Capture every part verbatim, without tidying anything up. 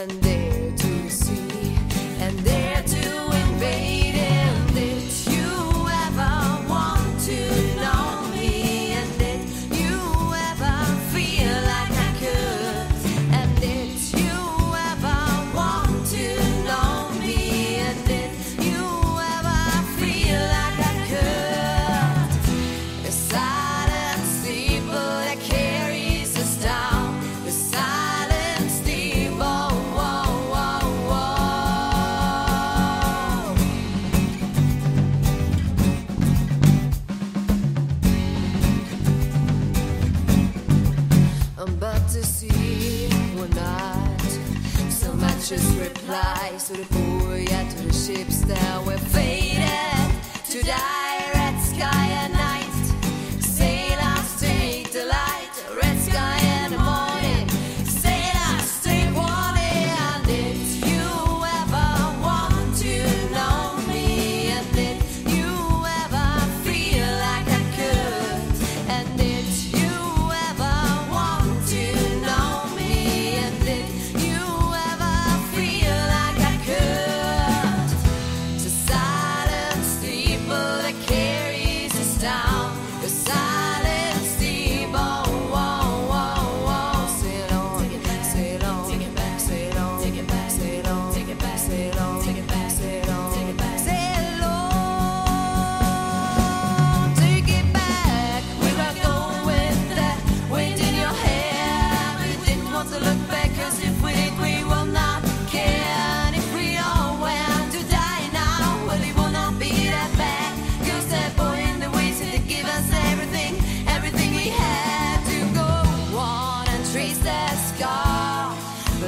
and dare to see and dare to invade. And did you ever want to know me? And did you ever feel like I could? And did you ever want to know me? And did you ever feel like I could? The silent people that carries us down, the silent to see or not, so much as replies to the buoy, to the ships that were fated to die. Red sky and night, sail us, take the light. Red sky and the morning, sail us, take warning. And did you ever want to know me? And did you ever feel like I could? And did you ever want to?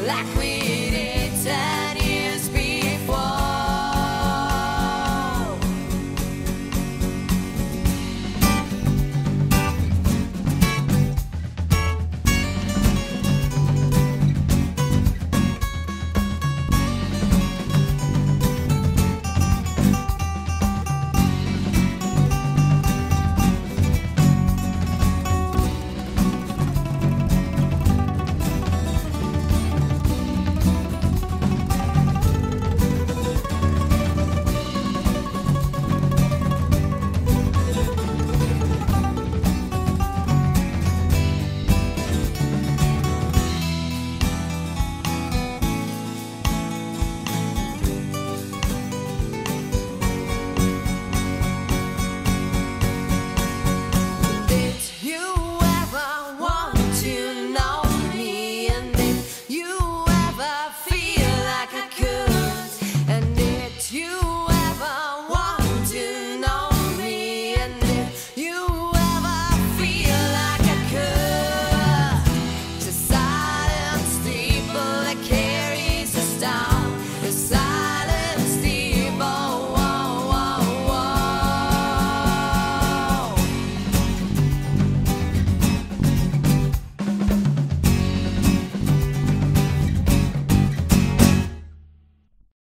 Like we